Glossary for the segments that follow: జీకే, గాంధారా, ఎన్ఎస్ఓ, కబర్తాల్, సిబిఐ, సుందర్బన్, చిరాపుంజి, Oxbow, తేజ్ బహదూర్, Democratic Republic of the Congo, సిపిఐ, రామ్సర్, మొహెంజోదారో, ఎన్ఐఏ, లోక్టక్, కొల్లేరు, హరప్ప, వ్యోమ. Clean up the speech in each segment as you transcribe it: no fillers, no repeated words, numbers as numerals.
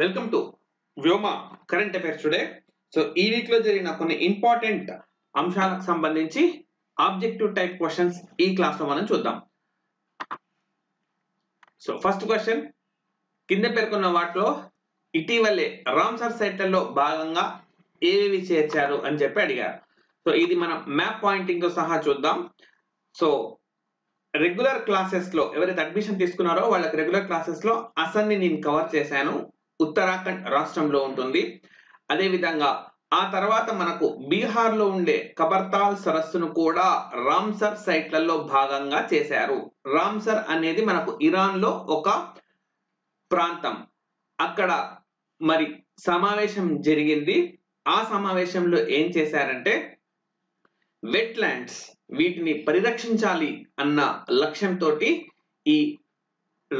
Welcome to Vyoma Current Affairs today. So, ee week lo jarigina konni important amshalaku sambandhinchi objective type questions ee class lo manam chuddam. So, first question kinda perkonna vaatlo itivale Ramsar site lo bhaganga ఏవేవి చేర్చారు అని చెప్పి అడిగారు. So ఇది మనం map pointing తో సహా చూద్దాం. సో రెగ్యులర్ క్లాసెస్ లో ఎవరైతే అడ్మిషన్ తీసుకున్నారో వాళ్ళకి రెగ్యులర్ క్లాసెస్ లో అసన్ని నేను కవర్ చేశాను. ఉత్తరాఖండ్ రాష్ట్రంలో ఉంటుంది. అదే విధంగా ఆ తర్వాత మనకు బీహార్ లో ఉండే కబర్తాల్ సరస్సును కూడా రామ్సర్ సైట్లలో భాగంగా చేశారు. రామ్సర్ అనేది మనకు ఇరాన్ లో ఒక ప్రాంతం. అక్కడ మరి సమావేశం జరిగింది. ఆ సమావేశంలో ఏం చేశారంటే వెట్ ల్యాండ్స్ వీటిని పరిరక్షించాలి అన్న లక్ష్యంతో ఈ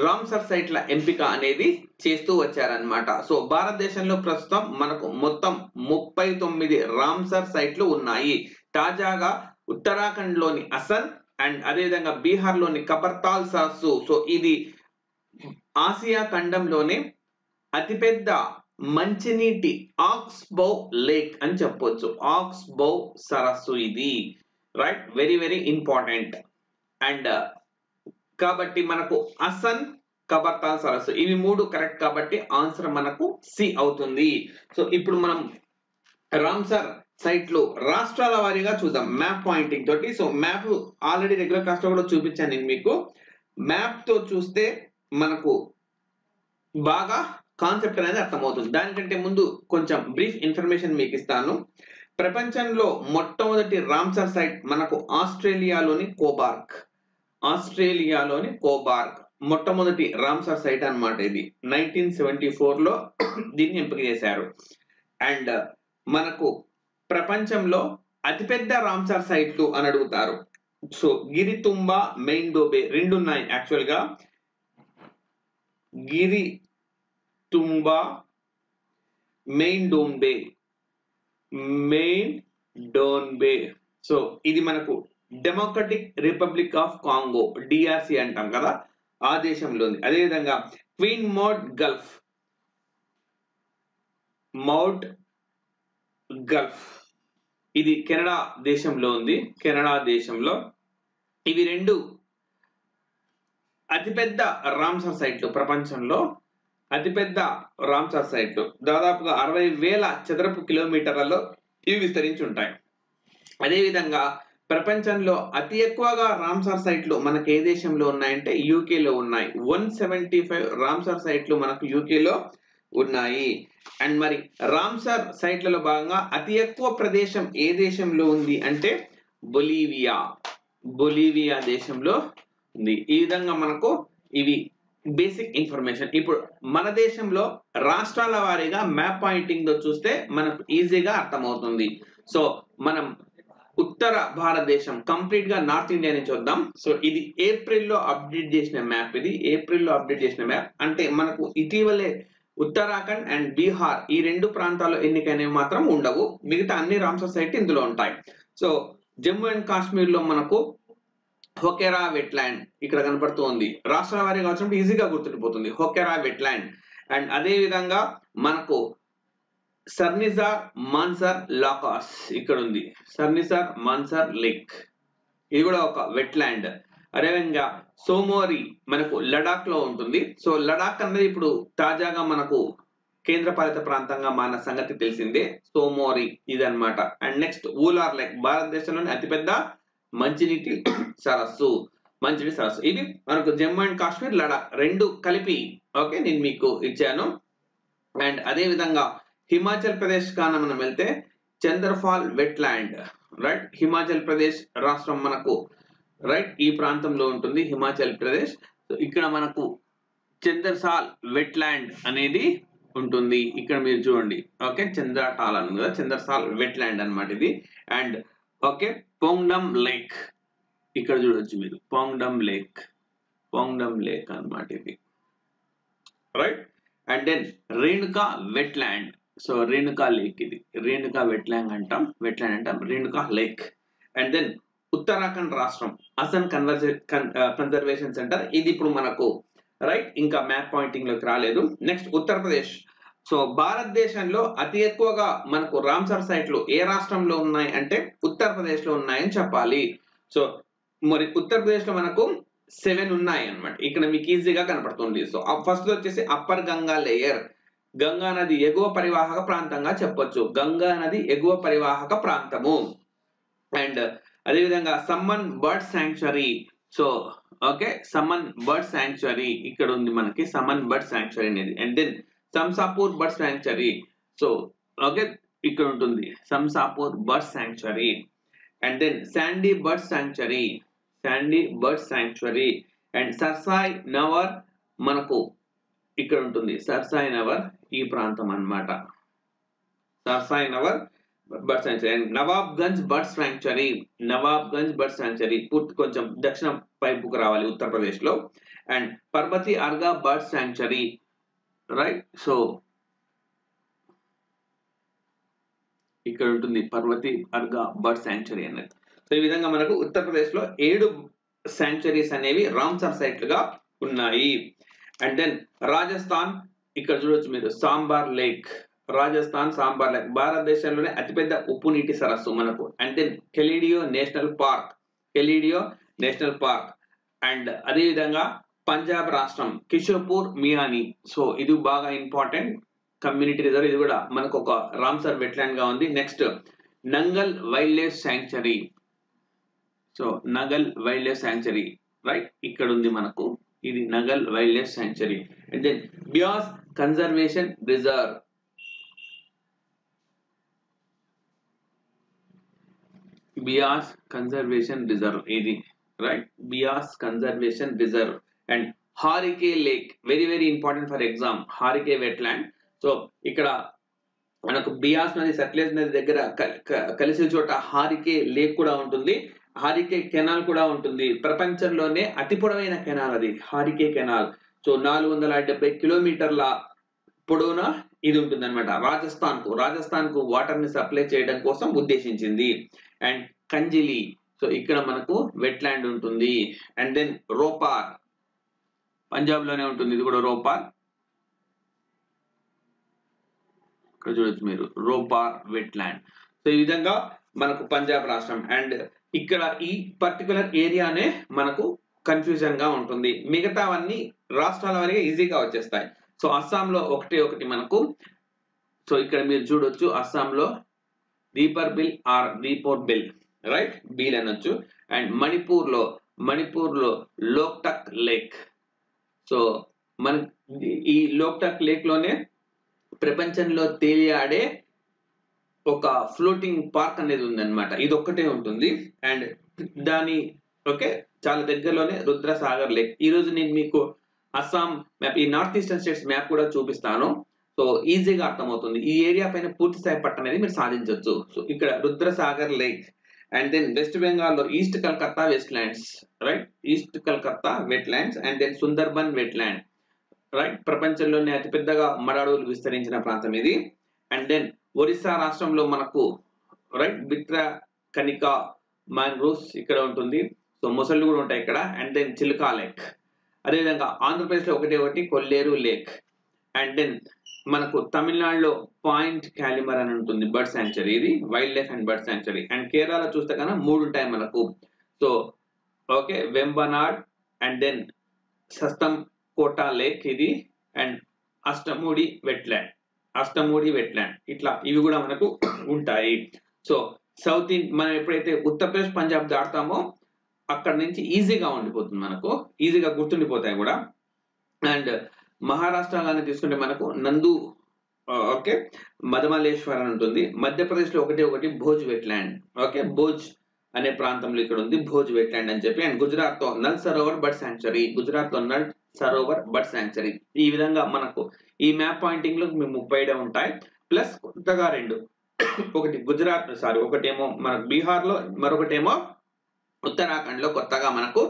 రామ్సర్ సైట్ల ఎంపిక అనేది చేస్తూ వచ్చారన్నమాట. సో భారతదేశంలో ప్రస్తుతం మనకు మొత్తం 39 రామ్సర్ సైట్లు ఉన్నాయి. తాజాగా ఉత్తరాఖండ్ లోని అసన్ అండ్ అదేవిధంగా బీహార్ లోని కబర్తాల్ సరస్సు, సో ఇది ఆసియా ఖండంలోనే అతిపెద్ద మంచినీటి ఆక్స్బౌ లేక్ అని చెప్పొచ్చు. ఆక్స్బౌ సరస్సు ఇది, right? Very very important. And కాబట్టి మనకు అసన్, కబర్తాల్ సరస్సు ఇవి మూడు కరెక్ట్ కాబట్టి ఆన్సర్ మనకు సి అవుతుంది. సో ఇప్పుడు మనం రామ్సర్ సైట్లు రాష్ట్రాల వారీగా చూద్దాం మ్యాప్ పాయింటింగ్ తోటి. So map already regular class లో కూడా చూపించాను నేను మీకు. మ్యాప్ తో చూస్తే మనకు బాగా కాన్సెప్ట్ అనేది అర్థమవుతుంది. దానికంటే ముందు కొంచెం బ్రీఫ్ ఇన్ఫర్మేషన్ మీకు ఇస్తాను. ప్రపంచంలో మొట్టమొదటి రామ్సర్ సైట్ మనకు ఆస్ట్రేలియాలోని కోబార్క్. ఆస్ట్రేలియాలోని కోబార్క్ మొట్టమొదటి రామ్సర్ సైట్ అన్నమాట. ఇది 1974లో దీన్ని ఎంపిక చేశారు. అండ్ మనకు ప్రపంచంలో అతిపెద్ద రామ్సర్ సైట్లు అని అడుగుతారు. సో గిరితుంబ, మెయిన్డోబే రెండు ఉన్నాయి యాక్చువల్ గా. గిరితుంబా, మెయిన్ డోన్బే. సో ఇది మనకు Democratic Republic of Congo, DRC అంటాం కదా, ఆ దేశంలో ఉంది. అదేవిధంగా క్వీన్ మౌట్ గల్ఫ్ ఇది కెనడా దేశంలో ఉంది. కెనడా దేశంలో ఇవి రెండు అతిపెద్ద రామ్సర్ సైట్లు. ప్రపంచంలో అతిపెద్ద రామ్సర్ సైట్లు దాదాపుగా 60,000 చదరపు కిలోమీటర్లలో ఇవి విస్తరించి ఉంటాయి. అదేవిధంగా ప్రపంచంలో అతి ఎక్కువగా రామ్సర్ సైట్లు మనకు ఏ దేశంలో ఉన్నాయంటే యూకేలో ఉన్నాయి. 175 రామ్సర్ సైట్లు మనకు యూకేలో ఉన్నాయి. అండ్ మరి రామ్సర్ సైట్లలో భాగంగా అతి ఎక్కువ ప్రదేశం ఏ దేశంలో ఉంది అంటే బొలీవియా దేశంలో ఉంది. ఈ విధంగా మనకు ఇవి బేసిక్ ఇన్ఫర్మేషన్. ఇప్పుడు మన దేశంలో రాష్ట్రాల వారీగా మ్యాప్ పాయింటింగ్ తో చూస్తే మనకు ఈజీగా అర్థమవుతుంది. సో మనం ఉత్తర భారతదేశం కంప్లీట్ గా నార్త్ ఇండియా నుంచి వద్దాం. సో ఇది ఏప్రిల్లో అప్డేట్ చేసిన మ్యాప్. అంటే మనకు ఇటీవలే ఉత్తరాఖండ్ అండ్ బీహార్ ఈ రెండు ప్రాంతాల్లో ఎన్నికైనవి మాత్రం ఉండవు. మిగతా అన్ని రామ్సర్ సైట్లు ఇందులో ఉంటాయి. సో జమ్మూ అండ్ కాశ్మీర్ లో మనకు హోకెరా వెట్ ల్యాండ్ ఇక్కడ కనపడుతూ ఉంది. రాష్ట్రాల వారీగా వచ్చినప్పుడు ఈజీగా గుర్తుండిపోతుంది హోకెరా వెట్ ల్యాండ్. అండ్ అదే విధంగా మనకు సర్నిజార్ మాన్సర్ లాకాస్ ఇక్కడ ఉంది. సర్నిజార్ మాన్సర్ లేక్ ఇది కూడా ఒక వెట్ ల్యాండ్. అదేవిధంగా సోమోరి మనకు లడాక్ లో ఉంటుంది. సో లడాక్ అనేది ఇప్పుడు తాజాగా మనకు కేంద్రపాలిత ప్రాంతంగా మన సంగతి తెలిసిందే. సోమోరి ఇదన్నమాట. అండ్ నెక్స్ట్ ఊలార్ లేక్ భారతదేశంలోని అతిపెద్ద మంచినీటి సరస్సు. ఇది మనకు జమ్మూ అండ్ కాశ్మీర్, లడాక్ రెండు కలిపి ఓకే నేను మీకు ఇచ్చాను. అండ్ అదే విధంగా హిమాచల్ ప్రదేశ్ కాన మనం వెళ్తే చంద్రఫాల్ wetland, right? Himachal Pradesh రాష్ట్రం మనకు, రైట్? ఈ ప్రాంతంలో ఉంటుంది హిమాచల్ ప్రదేశ్. ఇక్కడ మనకు చంద్రసాల్ వెట్ ల్యాండ్ అనేది ఉంటుంది. ఇక్కడ మీరు చూడండి, ఓకే చంద్రటాల్ అని కదా, చంద్రసాల్ వెట్ ల్యాండ్ అనమాట ఇది. అండ్ ఓకే పొంగ్డమ్ లేక్ ఇక్కడ చూడొచ్చు మీరు, పొంగ్డమ్ లేక్ అన్నమాట ఇది, right? And then Renuka wetland. So Renuka lake ఇది, రేణుకా వెట్ ల్యాండ్ అంటాం, Renuka lake. And then Uttarakhand రాష్ట్రం అసన్ కన్జర్వేషన్ సెంటర్ ఇది ఇప్పుడు మనకు, రైట్? ఇంకా మ్యాప్ పాయింటింగ్ లోకి రాలేదు. నెక్స్ట్ ఉత్తరప్రదేశ్ సో భారతదేశంలో అతి ఎక్కువగా మనకు రామ్సార్ సైట్లు ఏ రాష్ట్రంలో ఉన్నాయి అంటే ఉత్తరప్రదేశ్ లో ఉన్నాయని చెప్పాలి. సో మరి ఉత్తరప్రదేశ్ లో మనకు 7 ఉన్నాయి అన్నమాట. ఇక్కడ మీకు ఈజీగా కనపడుతుంది. సో ఫస్ట్ వచ్చేసి అప్పర్ గంగా లేయర్, గంగా నది ఎగువ పరివాహక ప్రాంతంగా చెప్పొచ్చు, గంగా నది ఎగువ పరివాహక ప్రాంతము. అండ్ అదేవిధంగా someone bird sanctuary, so okay someone bird sanctuary ఇక్కడ ఉంది మనకి, సమ్మన్ బర్డ్ శాంక్చురీ అనేది. And then Samaspur bird sanctuary, so okay ఇక్కడ ఉంటుంది Samaspur bird sanctuary. And then Sandi bird sanctuary, Sandi bird sanctuary. And Sarsai Nawar మనకు ఇక్కడ ఉంటుంది, సర్సాయ్ నవర్ ఈ ప్రాంతం అన్నమాట, Sarsai Nawar bird sanctuary. And Nawabganj bird sanctuary, Nawabganj bird sanctuary పూర్తి కొంచెం దక్షిణ వైపుకు రావాలి ఉత్తరప్రదేశ్ లో. And Parbati Arga bird sanctuary, right, so ఇక్కడ ఉంటుంది పర్వతి అర్గా బర్డ్ శాంక్చురీ అనేది. సో ఈ విధంగా మనకు ఉత్తరప్రదేశ్ లో 7 శాంక్చురీస్ అనేవి రామ్సర్ సైట్లుగా ఉన్నాయి. అండ్ దెన్ రాజస్థాన్, ఇక్కడ చూడొచ్చు మీరు సాంబార్ లేక్, రాజస్థాన్ సాంబార్ లేక్ భారతదేశంలోనే అతిపెద్ద ఉప్పు నీటి సరస్సు మనకు. And then Keoladeo national park, Keoladeo national park. And అదేవిధంగా పంజాబ్ రాష్ట్రం కిషోపూర్ మియానీ, సో ఇది బాగా ఇంపార్టెంట్ కమ్యూనిటీ రిజర్వ్, ఇది కూడా మనకు ఒక రామ్సర్ వెట్లాండ్ గా ఉంది. Next Nangal wildlife sanctuary, so Nangal wildlife sanctuary, right, ఇక్కడ ఉంది మనకు ఇది Nangal wildlife sanctuary. And then Beas conservation reserve, Beas conservation reserve ఇది, right, Beas conservation reserve. And Harike lake, very very important for exam, Harike wetland. So ఇక్కడ మనకు బియాస్ నది సట్లెజ్ నది దగ్గర కలిసే చోట హారికే లేక్ కూడా ఉంటుంది, హారికే కెనాల్ కూడా ఉంటుంది. ప్రపంచంలోనే అతి పొడవైన కెనాల్ అది, హారికే కెనాల్. సో 470 కిలోమీటర్ల పొడవున ఇది ఉంటుంది అనమాట. రాజస్థాన్ కు వాటర్ ని సప్లై చేయడం కోసం ఉద్దేశించింది. అండ్ కంజిలి, సో ఇక్కడ మనకు వెట్లాండ్ ఉంటుంది. అండ్ దెన్ రోపార్, పంజాబ్ లోనే ఉంటుంది ఇది కూడా, రోపార్, ఇక్కడ చూడొచ్చు మీరు రోపార్ వెట్లాండ్. సో ఈ విధంగా మనకు పంజాబ్ రాష్ట్రం. అండ్ ఇక్కడ ఈ పర్టికులర్ ఏరియానే మనకు కన్ఫ్యూజన్ గా ఉంటుంది, మిగతావన్నీ రాష్ట్రాల వరకు ఈజీగా వచ్చేస్తాయి. సో అస్సాంలో ఒకటి మనకు, సో ఇక్కడ మీరు చూడొచ్చు అస్సాంలో దీపోర్ బిల్, రైట్, బీల్ అనొచ్చు. అండ్ మణిపూర్లో లోక్టక్ లేక్, సో మన ఈ లోక్టక్ లేక్ లోనే ప్రపంచంలో తేలియాడే ఒక ఫ్లోటింగ్ పార్క్ అనేది ఉందన్నమాట, ఇది ఒక్కటే ఉంటుంది. అండ్ దాని ఓకే చాలా దగ్గరలోనే రుద్రసాగర్ లేక్. ఈ రోజు నేను మీకు అస్సాం మ్యాప్, ఈ నార్త్ ఈస్టర్న్ స్టేట్స్ మ్యాప్ కూడా చూపిస్తాను, సో ఈజీగా అర్థమవుతుంది. ఈ ఏరియా పైన పూర్తి స్థాయి పట్టు అనేది మీరు సాధించవచ్చు. సో ఇక్కడ Rudrasagar lake. And then west బెంగాల్లో east Calcutta wetlands, right, east Calcutta wetlands. And then సుందర్బన్ wetland, right, ప్రపంచంలోనే అతిపెద్దగా మడాడువులు విస్తరించిన ప్రాంతం ఇది. అండ్ దెన్ ఒరిస్సా రాష్ట్రంలో మనకు, రైట్, బిత్ర కనికా మ్యాంగ్రోవ్స్ ఇక్కడ ఉంటుంది, సో మొసళ్ళు కూడా ఉంటాయి ఇక్కడ. And then Chilika lake. అదేవిధంగా ఆంధ్రప్రదేశ్లో ఒకటి కొల్లేరు లేక్. అండ్ దెన్ మనకు తమిళనాడులో పాయింట్ క్యాలిమర్ అని ఉంటుంది బర్డ్ శాంక్చురీ, ఇది wildlife and bird sanctuary. And కేరళలో చూస్తే కన్నా 3 ఉంటాయి మనకు, so okay Vembanad. And then Sasthamkotta lake ఇది. అండ్ అష్టమూడి వెట్లాండ్, ఇట్లా ఇవి కూడా మనకు ఉంటాయి. సో సౌత్ ఇండియా మనం ఎప్పుడైతే ఉత్తరప్రదేశ్ పంజాబ్ దాటుతామో అక్కడ నుంచి ఈజీగా ఉండిపోతుంది మనకు, ఈజీగా గుర్తుండిపోతాయి కూడా. అండ్ మహారాష్ట్రలోనే తీసుకుంటే మనకు నందు ఓకే మధమలేశ్వర్ అని ఉంటుంది. మధ్యప్రదేశ్ లో ఒకటి భోజ్ వెట్లాండ్, ఓకే భోజ్ అనే ప్రాంతంలో ఇక్కడ ఉంది భోజ్ వెట్లాండ్ అని చెప్పి. అండ్ గుజరాత్ తో నల్ సరోవర్ బర్డ్ శాంక్చురీ, గుజరాత్ లో నల్ సరోవర్ బర్డ్ శాంక్చురీ. ఈ విధంగా మనకు ఈ మ్యాప్ పాయింటింగ్ లో 35 ఉంటాయి, ప్లస్ కొత్తగా 2, ఒకటేమో మన బీహార్ లో, మరొకటేమో ఉత్తరాఖండ్ లో కొత్తగా మనకు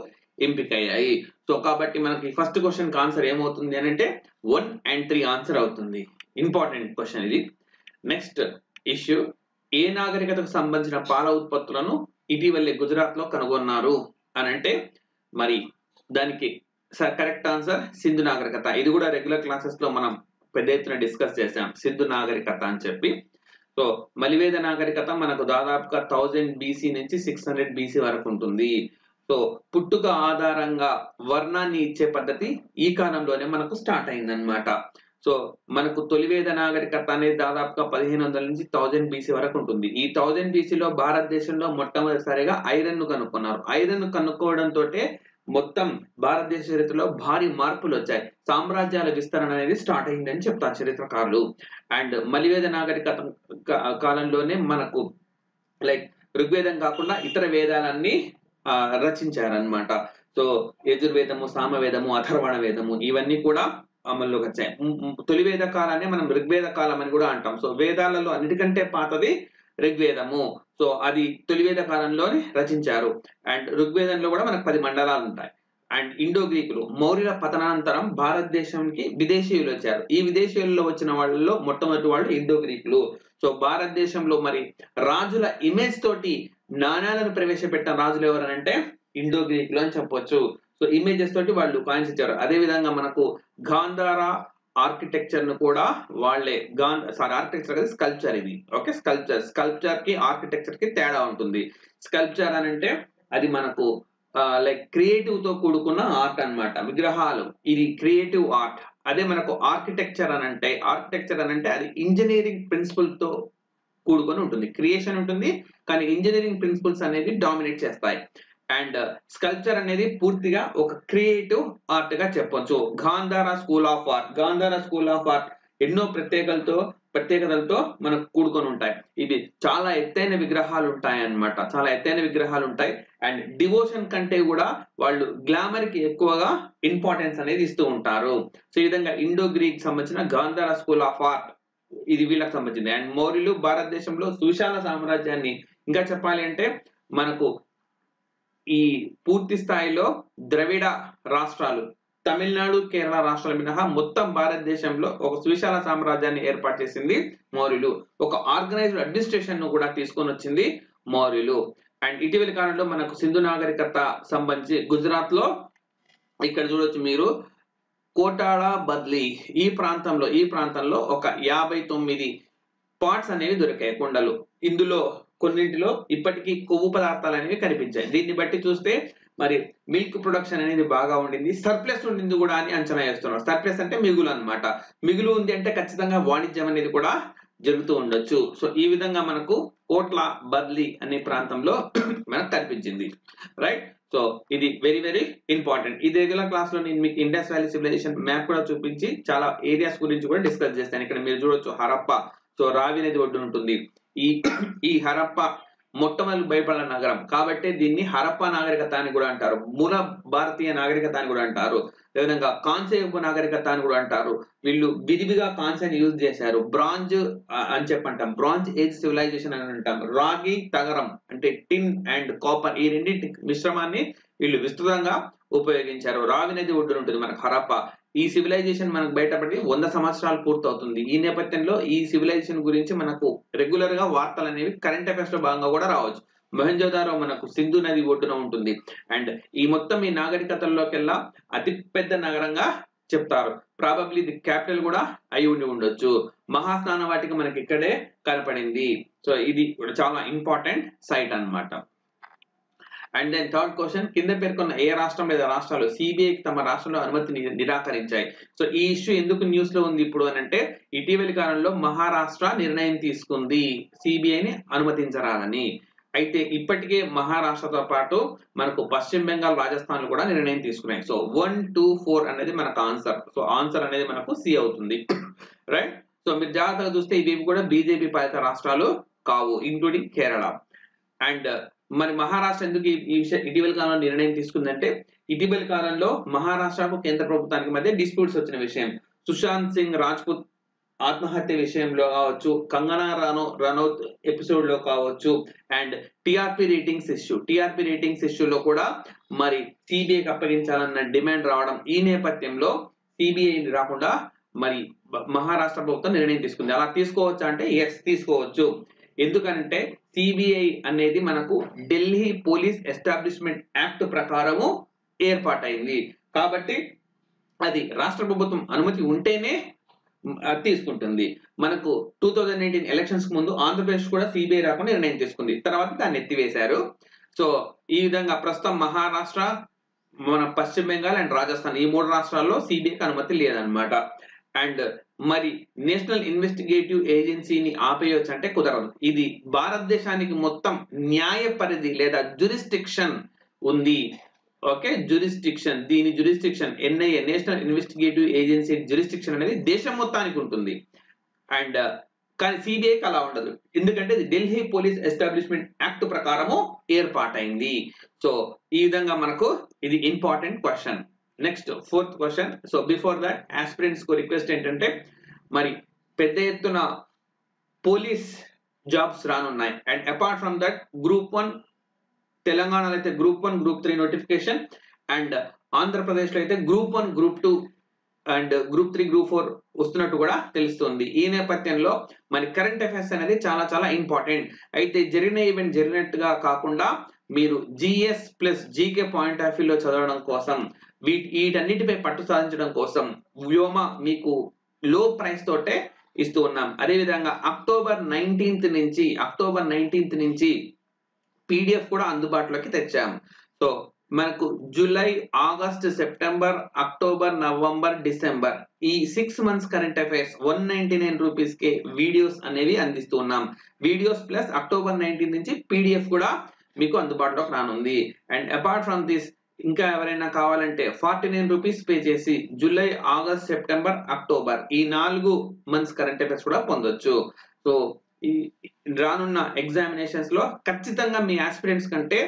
ఎంపికయ్యాయి. సో కాబట్టి మనకి ఫస్ట్ క్వశ్చన్ కి ఆన్సర్ ఏమవుతుంది అని అంటే 1 and 3 ఆన్సర్ అవుతుంది. ఇంపార్టెంట్ క్వశ్చన్ ఇది. నెక్స్ట్ ఇష్యూ, ఏ నాగరికతకు సంబంధించిన పాల ఉత్పత్తులను ఇటీవలే గుజరాత్ లో కనుగొన్నారు అని అంటే మరి దానికి కరెక్ట్ ఆన్సర్ సింధు నాగరికత. ఇది కూడా రెగ్యులర్ క్లాసెస్ లో మనం పెద్ద ఎత్తున డిస్కస్ చేసాం సిద్ధు నాగరికత అని చెప్పి. సో మలివేద నాగరికత మనకు దాదాపుగా 1000 BC నుంచి 600 BC వరకు ఉంటుంది. సో పుట్టుక ఆధారంగా వర్ణాన్ని ఇచ్చే పద్ధతి ఈ కాలంలోనే మనకు స్టార్ట్ అయిందనమాట. సో మనకు తొలివేద నాగరికత అనేది దాదాపుగా 1500 నుంచి 1000 BC వరకు ఉంటుంది. ఈ 1000 BC లో భారతదేశంలో మొట్టమొదటిసారిగా ఐరన్ ను కనుక్కున్నారు. ఐరన్ ను కనుక్కోవడంతో మొత్తం భారతదేశ చరిత్రలో భారీ మార్పులు వచ్చాయి. సామ్రాజ్యాల విస్తరణ అనేది స్టార్ట్ అయిందని చెప్తారు చరిత్రకారులు. అండ్ మలివేద నాగరికత కాలంలోనే మనకు లైక్ ఋగ్వేదం కాకుండా ఇతర వేదాలన్నీ రచించారనమాట. సో యజుర్వేదము, సామవేదము, అథర్వణ వేదము ఇవన్నీ కూడా అమల్లోకి వచ్చాయి. తొలివేద కాలాన్ని మనం ఋగ్వేద కాలం అని కూడా అంటాం. సో వేదాలలో అన్నిటికంటే పాతది ఋగ్వేదము. సో అది తొలివేద కాలంలోనే రచించారు. అండ్ ఋగ్వేదంలో కూడా మనకు 10 మండలాలు ఉంటాయి. అండ్ ఇండో గ్రీకులు మౌర్యుల పతనానంతరం భారతదేశానికి విదేశీయులు వచ్చారు. ఈ విదేశీయుల్లో వచ్చిన వాళ్ళలో మొట్టమొదటి వాళ్ళు ఇండో గ్రీకులు. సో భారతదేశంలో మరి రాజుల ఇమేజ్ తోటి నాణ్యాలను ప్రవేశపెట్టిన రాజులు ఎవరనంటే ఇండో గ్రీకులు అని చెప్పొచ్చు. సో ఇమేజెస్ తోటి వాళ్ళు కాయిన్స్ ఇచ్చారు. అదే విధంగా మనకు గాంధారా ఆర్కిటెక్చర్ ను కూడా వాళ్ళే ఆర్కిటెక్చర్ కదా స్కల్ప్చర్ ఇది. ఓకే, స్కల్ప్చర్ కి ఆర్కిటెక్చర్ కి తేడా ఉంటుంది. స్కల్ప్చర్ అని అంటే అది మనకు లైక్ క్రియేటివ్ తో కూడుకున్న ఆర్ట్ అన్నమాట, విగ్రహాలు, ఇది క్రియేటివ్ ఆర్ట్. అదే మనకు ఆర్కిటెక్చర్ అని అంటే అది ఇంజనీరింగ్ ప్రిన్సిపల్ తో కూడుకొని ఉంటుంది. క్రియేషన్ ఉంటుంది కానీ ఇంజనీరింగ్ ప్రిన్సిపల్స్ అనేది డామినేట్ చేస్తాయి. అండ్ స్కల్ప్చర్ అనేది పూర్తిగా ఒక క్రియేటివ్ ఆర్ట్ గా చెప్పొచ్చు. గాంధార స్కూల్ ఆఫ్ ఆర్ట్ ఎన్నో ప్రత్యేకతలతో మనకు కూడుకొని ఉంటాయి. ఇవి చాలా ఎత్తైన విగ్రహాలు ఉంటాయి అన్నమాట, అండ్ డివోషన్ కంటే కూడా వాళ్ళు గ్లామర్ కి ఎక్కువగా ఇంపార్టెన్స్ అనేది ఇస్తూ ఉంటారు. సో ఈ విధంగా ఇండో గ్రీక్ సంబంధించిన గాంధార స్కూల్ ఆఫ్ ఆర్ట్ ఇది వీళ్ళకి సంబంధించింది. అండ్ మౌర్యులు భారతదేశంలో సుశాల సామ్రాజ్యాన్ని, ఇంకా చెప్పాలి అంటే మనకు ఈ పూర్తి స్థాయిలో ద్రవిడ రాష్ట్రాలు, తమిళనాడు, కేరళ రాష్ట్రాల మినహా మొత్తం భారతదేశంలో ఒక సువిశాల సామ్రాజ్యాన్ని ఏర్పాటు చేసింది మౌర్యులు. ఒక ఆర్గనైజ్డ్ అడ్మినిస్ట్రేషన్ ను కూడా తీసుకొని వచ్చింది మౌర్యులు. అండ్ ఇటీవలి కాలంలో మనకు సింధు నాగరికత సంబంధించి గుజరాత్ లో ఇక్కడ చూడొచ్చు మీరు కోటాడా బద్లీ ఈ ప్రాంతంలో ఒక 59 పార్ట్స్ అనేవి దొరికాయి, కొండలు. ఇందులో కొన్నింటిలో ఇప్పటికీ కొవ్వు పదార్థాలు అనేవి కనిపించాయి. దీన్ని బట్టి చూస్తే మరి మిల్క్ ప్రొడక్షన్ అనేది బాగా ఉండింది, సర్ప్లస్ ఉండింది కూడా అని అంచనా వేస్తున్నారు. సర్ప్లస్ అంటే మిగులు అన్నమాట. మిగులు ఉంది అంటే ఖచ్చితంగా వాణిజ్యం అనేది కూడా జరుగుతూ ఉండొచ్చు. సో ఈ విధంగా మనకు కోట్ల బద్లీ అనే ప్రాంతంలో మనకు కనిపించింది, రైట్. సో ఇది వెరీ వెరీ ఇంపార్టెంట్. ఈ రెగ్యులర్ క్లాస్ లో నేను మీకు ఇండస్ వ్యాలీ సివిలైజేషన్ మ్యాప్ కూడా చూపించి చాలా ఏరియాస్ గురించి కూడా డిస్కస్ చేస్తాను. ఇక్కడ మీరు చూడొచ్చు హరప్ప. సో రావి నది ఒడ్డున ఉంటుంది. ఈ హరప్ప మొట్టమొదటి భయపడిన నగరం కాబట్టి దీన్ని హరప్ప నాగరికత అని కూడా అంటారు, మూల భారతీయ నాగరికత అని కూడా అంటారు, అదేవిధంగా కాంస్య నాగరికత అని కూడా అంటారు. వీళ్ళు విధివిగా కాంస్యను యూజ్ చేశారు. బ్రాంజ్ అని చెప్పంటాం, బ్రాంజ్ ఏజ్ సివిలైజేషన్ అని అంటాం. రాగి, తగరం అంటే టిన్ అండ్ కాపర్, ఈ రెండింటి మిశ్రమాన్ని వీళ్ళు విస్తృతంగా ఉపయోగించారు. రావి నది ఒడ్డున ఉంటుంది మనకు హరప్ప. ఈ సివిలైజేషన్ మనకు బయటపడి 100 సంవత్సరాలు పూర్తవుతుంది. ఈ నేపథ్యంలో ఈ సివిలైజేషన్ గురించి మనకు రెగ్యులర్ గా వార్తలు అనేవి కరెంట్ అఫైర్స్ లో భాగంగా కూడా రావచ్చు. మొహెంజోదారో మనకు సింధు నది ఒడ్డున ఉంటుంది. అండ్ ఈ మొత్తం ఈ నాగరికతల్లోకెల్లా అతి పెద్ద నగరంగా చెప్తారు. ప్రాబబ్లీ ది క్యాపిటల్ కూడా అయి ఉండి ఉండొచ్చు. మహాస్నాన వాటిక మనకి ఇక్కడే కనపడింది. సో ఇది చాలా ఇంపార్టెంట్ సైట్ అన్నమాట. అండ్ దెన్ థర్డ్ క్వశ్చన్, కింద పేర్కొన్న ఏ రాష్ట్రం లేదా రాష్ట్రాలు సిబిఐకి తమ రాష్ట్రంలో అనుమతిని నిరాకరించాయి? సో ఈ ఇష్యూ ఎందుకు న్యూస్ లో ఉంది ఇప్పుడు అని అంటే ఇటీవలి కాలంలో మహారాష్ట్ర నిర్ణయం తీసుకుంది సిబిఐని అనుమతించరాదని. అయితే ఇప్పటికే మహారాష్ట్రతో పాటు మనకు పశ్చిమ బెంగాల్, రాజస్థాన్ కూడా నిర్ణయం తీసుకున్నాయి. సో 1, 2, 4 అనేది మనకు ఆన్సర్. సో ఆన్సర్ అనేది మనకు సి అవుతుంది, రైట్. సో మీరు జాగ్రత్తగా చూస్తే ఇవి కూడా బీజేపీ పాలిత రాష్ట్రాలు కావు, ఇంక్లూడింగ్ కేరళ. అండ్ మరి మహారాష్ట్ర ఎందుకు ఈ ఇటీవల కాలంలో నిర్ణయం తీసుకుందంటే ఇటీవలి కాలంలో మహారాష్ట్రకు కేంద్ర ప్రభుత్వానికి మధ్య డిస్ప్యూట్స్ వచ్చిన విషయం. సుశాంత్ సింగ్ రాజ్పుత్ ఆత్మహత్య విషయంలో కావచ్చు, కంగనా రనౌత్ ఎపిసోడ్ లో కావచ్చు, అండ్ టిఆర్పి రేటింగ్స్ ఇష్యూలో కూడా మరి సిబిఐకి అప్పగించాలన్న డిమాండ్ రావడం. ఈ నేపథ్యంలో సిబిఐ రాకుండా మరి మహారాష్ట్ర ప్రభుత్వం నిర్ణయం తీసుకుంది. అలా తీసుకోవచ్చు అంటే ఎస్, తీసుకోవచ్చు. ఎందుకంటే సిబిఐ అనేది మనకు ఢిల్లీ పోలీస్ ఎస్టాబ్లిష్మెంట్ యాక్ట్ ప్రకారము ఏర్పాటైంది కాబట్టి అది రాష్ట్ర ప్రభుత్వం అనుమతి ఉంటేనే తీసుకుంటుంది. మనకు 2018 ఎలక్షన్స్ ముందు ఆంధ్రప్రదేశ్ కూడా సిబిఐ రాకుండా నిర్ణయం తీసుకుంది, తర్వాత దాన్ని ఎత్తివేశారు. సో ఈ విధంగా ప్రస్తుతం మహారాష్ట్ర, మన పశ్చిమ బెంగాల్ అండ్ రాజస్థాన్, ఈ మూడు రాష్ట్రాల్లో సిబిఐకి అనుమతి లేదనమాట. అండ్ మరి నేషనల్ ఇన్వెస్టిగేటివ్ ఏజెన్సీని ఆపేయొచ్చు అంటే కుదరదు. ఇది భారతదేశానికి మొత్తం న్యాయ పరిధి లేదా జ్యూరిస్టిక్షన్ ఉంది. ఓకే, జ్యూరిస్టిక్షన్, దీని jurisdiction ఎన్ఐఏ, national investigative agency jurisdiction అనేది దేశం మొత్తానికి ఉంటుంది. అండ్ కానీ సిబిఐకి అలా ఉండదు, ఎందుకంటే ఇది ఢిల్లీ పోలీస్ ఎస్టాబ్లిష్మెంట్ యాక్ట్ ప్రకారము ఏర్పాటైంది. సో ఈ విధంగా మనకు ఇది important question. Next fourth question. So before that aspirants కు రిక్వెస్ట్ ఏంటంటే, మరి పెద్ద ఎత్తున పోలీస్ జాబ్స్ రానున్నాయి. And apart from that Group 1 తెలంగాణలో అయితే Group 1, Group 3 notification, and Andhra Pradesh లో అయితే Group 1, Group 2 and Group 3, Group 4 వస్తున్నట్టు కూడా తెలుస్తుంది. ఈ నేపథ్యంలో మరి కరెంట్ అఫైర్స్ అనేది చాలా చాలా ఇంపార్టెంట్. అయితే జరిగిన ఈవెంట్ జరిగినట్టుగా కాకుండా మీరు GS+GK పాయింట్ ఆఫ్ వ్యూ లో చదవడం కోసం, వీటన్నిటిపై పట్టు సాధించడం కోసం వ్యోమ మీకు లో ప్రైస్ తోటే ఇస్తూ ఉన్నాం. అదేవిధంగా అక్టోబర్ 19 నుంచి PDF కూడా అందుబాటులోకి తెచ్చాం. సో మనకు July, August, September, October, November, December ఈ 6 months కరెంట్ అఫైర్స్ ₹199 కే వీడియోస్ అనేవి అందిస్తూ ఉన్నాం. వీడియోస్ ప్లస్ October 19 నుంచి PDF కూడా మీకు అందుబాటులోకి రానుంది. అండ్ అపార్ట్ ఫ్రమ్ దిస్ ఇంకా ఎవరైనా కావాలంటే ₹49 పే చేసి జూలై, ఆగస్ట్, సెప్టెంబర్, అక్టోబర్ ఈ 4 months కరెంట్ అఫైర్స్ కూడా పొందొచ్చు. సో ఈ రానున్న ఎగ్జామినేషన్స్ లో ఖచ్చితంగా మీ ఆస్పిరెంట్స్ కంటే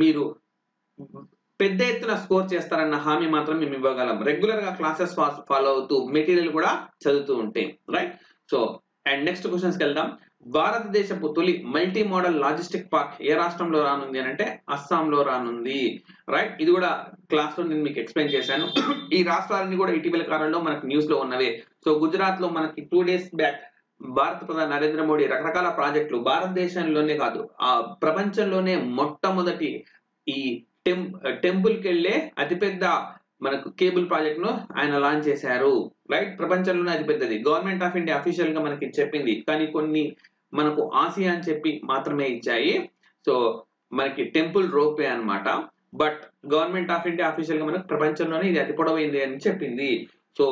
మీరు పెద్ద ఎత్తున స్కోర్ చేస్తారన్న హామీ మాత్రం మేము ఇవ్వగలం, రెగ్యులర్ గా క్లాసెస్ ఫాలో అవుతూ మెటీరియల్ కూడా చదువుతూ ఉంటాయి, right. So and next questions కి వెళ్దాం. భారతదేశపు తొలి మల్టీ మోడల్ లాజిస్టిక్ పార్క్ ఏ రాష్ట్రంలో రానుంది అని అంటే అస్సాంలో రానుంది, రైట్. ఇది కూడా క్లాస్ లో నేను మీకు ఎక్స్ప్లెయిన్ చేశాను. ఈ రాష్ట్రాలన్నీ కూడా ఇటీవల కాలంలో మనకు న్యూస్ లో ఉన్నవే. సో గుజరాత్ లో మనకి 2 days బ్యాక్ భారత ప్రధాని నరేంద్ర మోడీ రకరకాల ప్రాజెక్టులు, భారతదేశంలోనే కాదు ఆ ప్రపంచంలోనే మొట్టమొదటి ఈ టెంపుల్ కి వెళ్లే అతిపెద్ద మనకు కేబుల్ ప్రాజెక్ట్ ను ఆయన లాంచ్ చేశారు, రైట్. ప్రపంచంలోనే అతిపెద్దది గవర్నమెంట్ ఆఫ్ ఇండియా అఫీషియల్ గా మనకి చెప్పింది, కానీ కొన్ని మనకు ఆసియా అని చెప్పి మాత్రమే ఇచ్చాయి. సో మనకి టెంపుల్ రోప్వే అన్నమాట, but government of India official గా మనకు ప్రపంచంలోనే ఇది అతి పొడవైంది అని చెప్పింది. So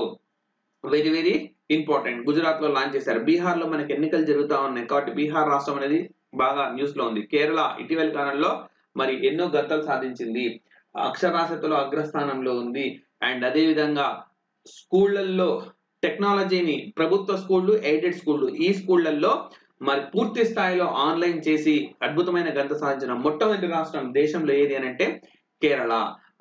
very very important. Gujarat లో లాంచ్ చేశారు. బీహార్ లో మనకి ఎన్నికలు జరుగుతా ఉన్నాయి కాబట్టి బీహార్ రాష్ట్రం అనేది బాగా న్యూస్ లో ఉంది. కేరళ ఇటీవల కాలంలో మరి ఎన్నో గంటలు సాధించింది, అక్షరాస్యతలో అగ్రస్థానంలో ఉంది. అండ్ అదే విధంగా స్కూళ్లలో టెక్నాలజీని ప్రభుత్వ స్కూళ్ళు, ఎయిడెడ్ స్కూళ్ళు, ఈ స్కూళ్లలో మరి పూర్తి స్థాయిలో ఆన్లైన్ చేసి అద్భుతమైన గంట సాధించిన మొట్టమొదటి రాష్ట్రం దేశంలో ఏది అని అంటే కేరళ,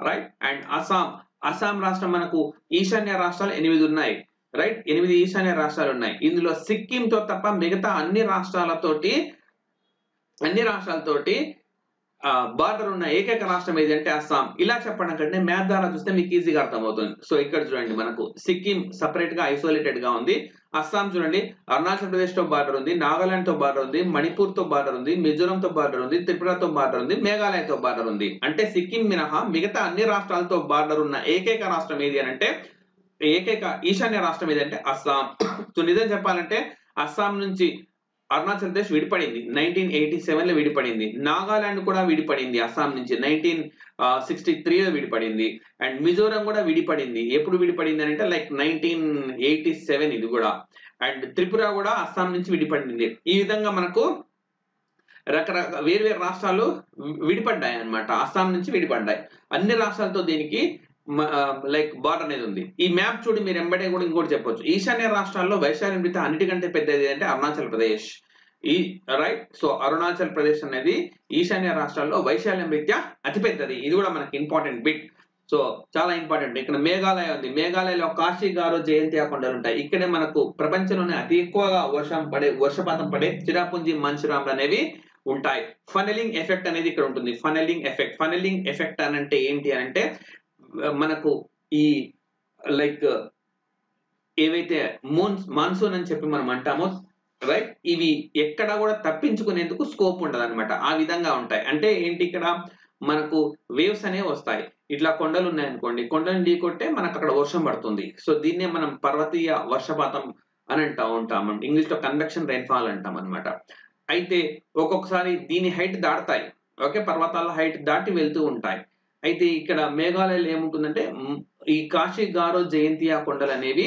రైట్. అండ్ అస్సాం, రాష్ట్రం మనకు ఈశాన్య రాష్ట్రాలు 8 ఉన్నాయి, రైట్. 8 ఈశాన్య రాష్ట్రాలు ఉన్నాయి. ఇందులో సిక్కిం తో తప్ప మిగతా అన్ని రాష్ట్రాలతోటి బార్డర్ ఉన్న ఏకైక రాష్ట్రం ఏదంటే అస్సాం. ఇలా చెప్పడం కంటే మ్యాథ్ ద్వారా చూస్తే మీకు ఈజీగా అర్థమవుతుంది. సో ఇక్కడ చూడండి మనకు సిక్కిం సపరేట్ గా ఐసోలేటెడ్ గా ఉంది. అస్సాం చూడండి, అరుణాచల్ ప్రదేశ్ తో బార్డర్ ఉంది, నాగాలాండ్ తో బార్డర్ ఉంది, మణిపూర్ తో బార్డర్ ఉంది, మిజోరాం తో బార్డర్ ఉంది, త్రిపురతో బార్డర్ ఉంది, మేఘాలయతో బార్డర్ ఉంది. అంటే సిక్కిం మినహా మిగతా అన్ని రాష్ట్రాలతో బార్డర్ ఉన్న ఏకైక రాష్ట్రం ఏది అని అంటే, ఏకైక ఈశాన్య రాష్ట్రం ఏదంటే అస్సాం. సో నిజం చెప్పాలంటే అస్సాం నుంచి అరుణాచల్ ప్రదేశ్ విడిపడింది 1987లో విడిపడింది. నాగాలాండ్ కూడా విడిపడింది అస్సాం నుంచి 1963లో విడిపడింది. అండ్ మిజోరాం కూడా విడిపడింది. ఎప్పుడు విడిపడింది అంటే లైక్ 1987 ఇది కూడా. అండ్ త్రిపుర కూడా అస్సాం నుంచి విడిపడింది. ఈ విధంగా మనకు రకరకాల వేర్వేరు రాష్ట్రాలు విడిపడ్డాయి అన్నమాట, అస్సాం నుంచి విడిపడ్డాయి. అన్ని రాష్ట్రాలతో దీనికి లైక్ బార్డర్ అనేది ఉంది. ఈ మ్యాప్ చూడి మీరు ఎంబడే కూడా ఇంకోటి చెప్పొచ్చు, ఈశాన్య రాష్ట్రాల్లో వైశాల్య మిగతా అన్నిటికంటే పెద్దది అంటే అరుణాచల్ ప్రదేశ్, ఈ రైట్. సో అరుణాచల్ ప్రదేశ్ అనేది ఈశాన్య రాష్ట్రాల్లో వైశాల్య మిగతా అతిపెద్దది. ఇది కూడా మనకి ఇంపార్టెంట్ బిట్. సో చాలా ఇంపార్టెంట్. ఇక్కడ మేఘాలయ ఉంది. మేఘాలయలో కాశీ, గారో, జయంతియా కొండలు ఉంటాయి. ఇక్కడే మనకు ప్రపంచంలోనే అతి ఎక్కువగా వర్షపాతం పడే చిరాపుంజి, మంచురాంలు అనేవి ఉంటాయి. ఫనెలింగ్ ఎఫెక్ట్ అనేది ఇక్కడ ఉంటుంది. ఫనెలింగ్ ఎఫెక్ట్ అని అంటే ఏంటి అని అంటే, మనకు ఈ లైక్ ఏవైతే మాన్సూన్ అని చెప్పి మనం అంటామో, రైట్, ఇవి ఎక్కడా కూడా తప్పించుకునేందుకు స్కోప్ ఉండదు అనమాట. ఆ విధంగా ఉంటాయి. అంటే ఏంటి, ఇక్కడ మనకు వేవ్స్ అనేవి వస్తాయి. ఇట్లా కొండలు ఉన్నాయనుకోండి, కొండలు ఢీకొట్టే మనకు అక్కడ వర్షం పడుతుంది. సో దీన్నే మనం పర్వతీయ వర్షపాతం అని అంటా ఉంటాం మనం. ఇంగ్లీష్లో కన్వెక్షన్ రెయిన్ఫాల్ అంటాం అనమాట. అయితే ఒక్కొక్కసారి దీని హైట్ దాటుతాయి, ఓకే, పర్వతాల హైట్ దాటి వెళ్తూ ఉంటాయి. అయితే ఇక్కడ మేఘాలయలో ఏముంటుందంటే ఈ కాశీ గారో జయంతియా కొండలు అనేవి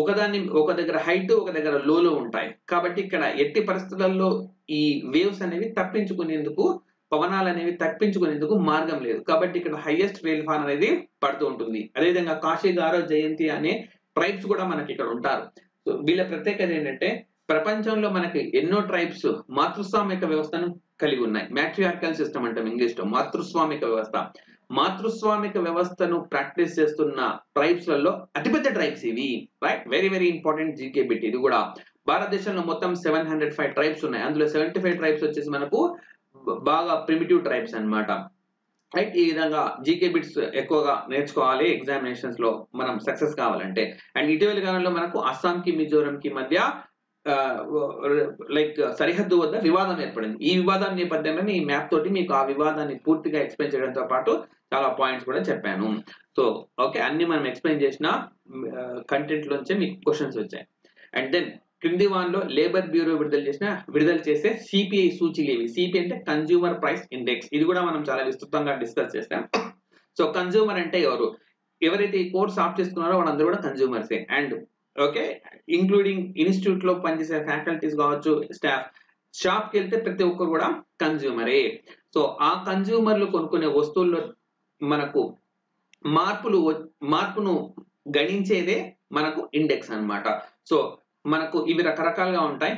ఒక దగ్గర హైట్ ఒక దగ్గర లోలో ఉంటాయి. కాబట్టి ఇక్కడ ఎట్టి పరిస్థితులలో ఈ వేవ్స్ అనేవి తప్పించుకునేందుకు, పవనాలు అనేవి తప్పించుకునేందుకు మార్గం లేదు. కాబట్టి ఇక్కడ హైయెస్ట్ రెయిన్ఫాల్ అనేది పడుతూ ఉంటుంది. అదేవిధంగా కాశీ గారో జయంతి అనే ట్రైబ్స్ కూడా మనకి ఇక్కడ ఉంటారు. సో వీళ్ళ ప్రత్యేకత ఏంటంటే ప్రపంచంలో మనకి ఎన్నో ట్రైబ్స్ మాతృస్వామిక వ్యవస్థను కలిగి ఉన్నాయి. మ్యాట్రియార్కల్ సిస్టమ్ అంటాం ఇంగ్లీష్ లో, మాతృస్వామిక వ్యవస్థ. మాతృస్వామిక వ్యవస్థను ప్రాక్టీస్ చేస్తున్న ట్రైబ్స్ లలో అతిపెద్ద ట్రైబ్స్ ఇవి, right? Very very important జీకే bit. ఇది కూడా భారతదేశంలో మొత్తం 705 ట్రైబ్స్ ఉన్నాయి. అందులో 75 ట్రైబ్స్ వచ్చేసి మనకు బాగా ప్రిమిటివ్ ట్రైబ్స్ అన్నమాట, రైట్? ఈ విధంగా జీకే బిట్స్ ఎక్కువగా నేర్చుకోవాలి ఎగ్జామినేషన్స్ లో మనం సక్సెస్ కావాలంటే. అండ్ ఇటీవల కాలంలో మనకు అస్సాంకి మిజోరంకి మధ్య లైక్ సరిహద్దు వద్ద వివాదం ఏర్పడింది. ఈ వివాదం నేపథ్యంలో ఈ మ్యాప్ తోటి మీకు ఆ వివాదాన్ని పూర్తిగా ఎక్స్ప్లెయిన్ చేయడంతో పాటు చాలా పాయింట్స్ కూడా చెప్పాను. సో ఓకే, అన్ని మనం ఎక్స్ప్లెయిన్ చేసిన కంటెంట్ లోంచే మీకు క్వశ్చన్స్ వచ్చాయి. అండ్ దెన్ క్రింది వారంలో లేబర్ బ్యూరో విడుదల చేసే సిపిఐ సూచీలు ఏవి? సిపిఐ అంటే కన్స్యూమర్ ప్రైస్ ఇండెక్స్. ఇది కూడా మనం చాలా విస్తృతంగా డిస్కస్ చేస్తాం. సో కన్స్యూమర్ అంటే ఎవరు? ఎవరైతే ఈ కోర్స్ ఆప్ చేస్తున్నారో వాళ్ళందరూ కూడా కన్స్యూమర్సే. అండ్ ఓకే, ఇంక్లూడింగ్ ఇన్స్టిట్యూట్ లో పనిచేసే ఫ్యాకల్టీస్ కావచ్చు, స్టాఫ్. షాప్కి వెళ్తే ప్రతి ఒక్కరు కూడా కన్స్యూమరే. సో ఆ కన్స్యూమర్లు కొనుక్కునే వస్తువుల్లో మనకు మార్పును గణించేదే మనకు ఇండెక్స్ అన్నమాట. సో మనకు ఇవి రకరకాలుగా ఉంటాయి.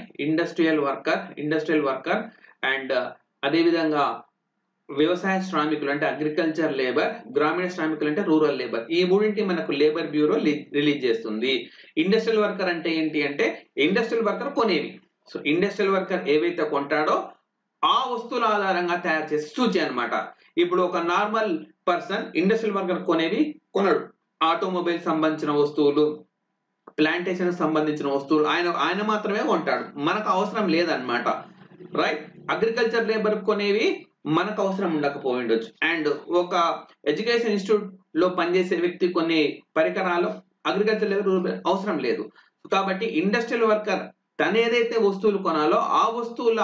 ఇండస్ట్రియల్ వర్కర్ అండ్ అదేవిధంగా వ్యవసాయ శ్రామికులు అంటే అగ్రికల్చర్ లేబర్, గ్రామీణ శ్రామికులు అంటే రూరల్ లేబర్. ఈ మూడింటి మనకు లేబర్ బ్యూరో రిలీజ్ చేస్తుంది. ఇండస్ట్రియల్ వర్కర్ అంటే ఏంటి అంటే ఇండస్ట్రియల్ వర్కర్ కొనేవి. సో ఇండస్ట్రియల్ వర్కర్ ఏవైతే కొంటాడో ఆ వస్తువుల ఆధారంగా తయారు చేసే సూచి అనమాట. ఇప్పుడు ఒక నార్మల్ పర్సన్ ఇండస్ట్రియల్ వర్కర్ కొనేవి కొనడు. ఆటోమొబైల్ సంబంధించిన వస్తువులు, ప్లాంటేషన్ సంబంధించిన వస్తువులు ఆయన మాత్రమే కొంటాడు, మనకు అవసరం లేదనమాట, రైట్? అగ్రికల్చర్ లేబర్ కొనేవి మనకు అవసరం ఉండకపోయి ఉండొచ్చు. అండ్ ఒక ఎడ్యుకేషన్ ఇన్స్టిట్యూట్ లో పనిచేసే వ్యక్తి కొన్ని పరికరాలు అగ్రికల్చర్ లేబర్ అవసరం లేదు. కాబట్టి ఇండస్ట్రియల్ వర్కర్ తను ఏదైతే వస్తువులు కొనాలో ఆ వస్తువుల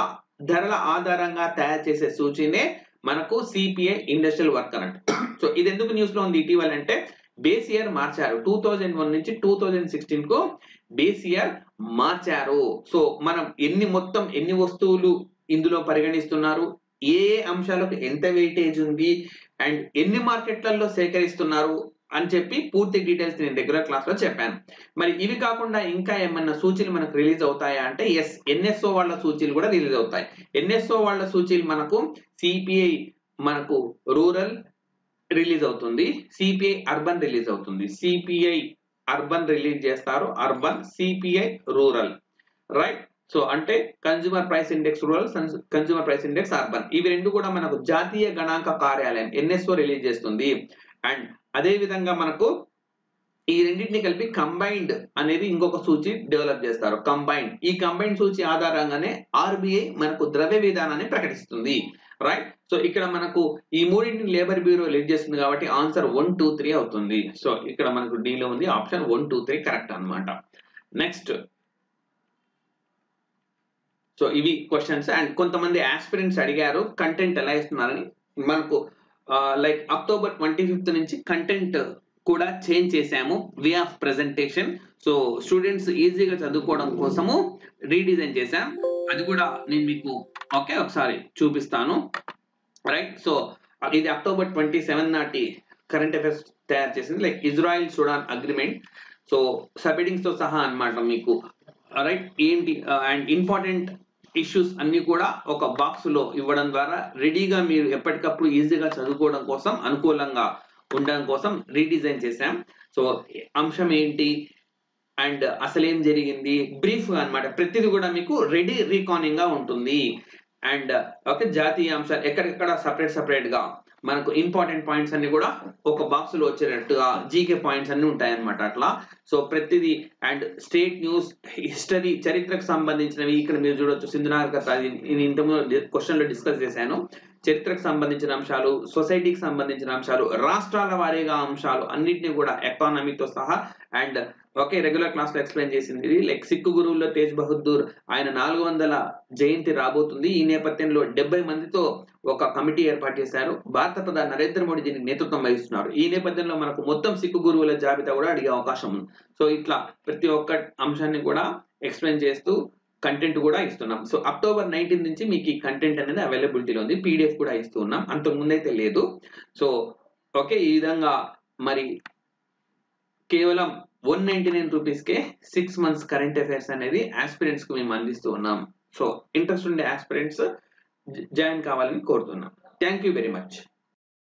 ధరల ఆధారంగా తయారు చేసే సూచీనే మనకు సిపిఐ ఇండస్ట్రియల్ వర్కర్ అంట. సో ఇది ఎందుకు న్యూస్ లో ఉంది ఇటీవల అంటే బేస్ ఇయర్ మార్చారు. 2001 నుంచి 2016 కు బేస్ ఇయర్ మార్చారు. సో మనం మొత్తం ఎన్ని వస్తువులు ఇందులో పరిగణిస్తున్నారు, ఏ అంశాలకు ఎంత వెయిటేజ్ ఉంది, అండ్ ఎన్ని మార్కెట్లలో సేకరిస్తున్నారు అని చెప్పి పూర్తి డీటెయిల్స్ నేను రెగ్యులర్ క్లాస్ లో చెప్పాను. మరి ఇవి కాకుండా ఇంకా ఏమన్నా సూచీలు మనకు రిలీజ్ అవుతాయా అంటే ఎస్, ఎన్ఎస్ఓ వాళ్ళ సూచీలు కూడా రిలీజ్ అవుతాయి. ఎన్ఎస్ఓ వాళ్ళ సూచీలు మనకు సిపిఐ మనకు రూరల్ రిలీజ్ అవుతుంది, సిపిఐ అర్బన్ రిలీజ్ అవుతుంది. సిపిఐ అర్బన్ రిలీజ్ చేస్తారు, urban సిపిఐ rural, right? So అంటే consumer price index rural, consumer price index urban. ఇవి రెండు కూడా మనకు జాతీయ గణాంక కార్యాలయం ఎన్ఎస్ఓ రిలీజ్ చేస్తుంది. అండ్ అదే విధంగా మనకు ఈ రెండింటిని కలిపి కంబైన్డ్ అనేది ఇంకొక సూచి డెవలప్ చేస్తారు. కంబైన్డ్, ఈ కంబైన్డ్ సూచి ఆధారంగానే ఆర్బిఐ మనకు ద్రవ్య విధానాన్ని ప్రకటిస్తుంది, రైట్? సో ఇక్కడ మనకు ఈ మూడింటిని లేబర్ బ్యూరో లీడ్ చేస్తుంది కాబట్టి ఆన్సర్ 1, 2, 3 అవుతుంది. సో ఇక్కడ మనకు డి లో ఉంది ఆప్షన్ 1, 2, 3 కరెక్ట్ అన్నమాట. నెక్స్ట్, సో ఇవి క్వశ్చన్స్. అండ్ కొంతమంది ఆస్పిరెంట్స్ అడిగారు కంటెంట్ ఎలా ఇస్తున్నారని. మనకు లైక్ October 25 నుంచి కంటెంట్ కూడా చేంజ్ చేశాము, way of presentation. So students ఈజీగా చదువుకోవడం కోసము రీడిజైన్ చేశాం. అది కూడా నేను మీకు ఓకే ఒకసారి చూపిస్తాను, రైట్? సో ఇది October 27 నాటి కరెంట్ అఫైర్స్ తయారు చేసింది, like Israel Sudan agreement. So sub headings తో సహా అన్నమాట మీకు, రైట్? ఏంటి అండ్ ఇంపార్టెంట్ ఇష్యూస్ అన్ని కూడా ఒక బాక్స్ లో ఇవ్వడం ద్వారా రెడీగా మీరు ఎప్పటికప్పుడు ఈజీగా చదువుకోవడం కోసం, అనుకూలంగా ఉండడం కోసం రీడిజైన్ చేశాం. సో అంశం ఏంటి అండ్ అసలేం జరిగింది బ్రీఫ్ అన్నమాట. ప్రతిదీ కూడా మీకు రెడీ రీకానింగ్ గా ఉంటుంది. అండ్ ఓకే, జాతీయ అంశాలు ఎక్కడెక్కడ సపరేట్ గా మనకు ఇంపార్టెంట్ పాయింట్స్ అన్ని కూడా ఒక బాక్స్ లో వచ్చేటట్టుగా జీకే పాయింట్స్ అన్ని ఉంటాయన్నమాట అట్లా. సో ప్రతిదీ అండ్ స్టేట్ న్యూస్, హిస్టరీ, చరిత్రకు సంబంధించినవి ఇక్కడ మీరు చూడొచ్చు. సింధునాగర్ కథ నేను ఇంతకుముందు క్వశ్చన్ లో డిస్కస్ చేశాను. చరిత్రకు సంబంధించిన అంశాలు, సొసైటీకి సంబంధించిన అంశాలు, రాష్ట్రాల వారీగా అంశాలు అన్నింటినీ కూడా ఎకానమీతో సహా అండ్ ఓకే రెగ్యులర్ క్లాస్ లో ఎక్స్ప్లెయిన్ చేసింది. ఇది లెక్సిక్ గురువుల తేజ్ బహదూర్ ఆయన 400 జయంతి రాబోతుంది. ఈ నేపథ్యంలో 70 మందితో ఒక కమిటీ ఏర్పాటు చేశారు. భారత ప్రధాని నరేంద్ర మోడీ దీనికి నేతృత్వం వహిస్తున్నారు. ఈ నేపథ్యంలో మనకు మొత్తం సిక్కు గురువుల జాబితా కూడా అడిగే అవకాశం ఉంది. సో ఇట్లా ప్రతి ఒక్క అంశాన్ని కూడా ఎక్స్ప్లెయిన్ చేస్తూ కంటెంట్ కూడా ఇస్తున్నాం. సో October 19 నుంచి మీకు ఈ కంటెంట్ అనేది అవైలబిలిటీలో ఉంది. PDF కూడా ఇస్తూ ఉన్నాం, అంతకు ముందైతే లేదు. సో ఓకే ఈ విధంగా మరి కేవలం 199 రూపీస్ के 6 months current affairs అనేది aspirants को మేము అందిస్తూ ఉన్నాం. సో ఇంట్రెస్ట్ ఉండే aspirants జాయిన్ కావాలని కోరుతున్నాం. Thank you very much.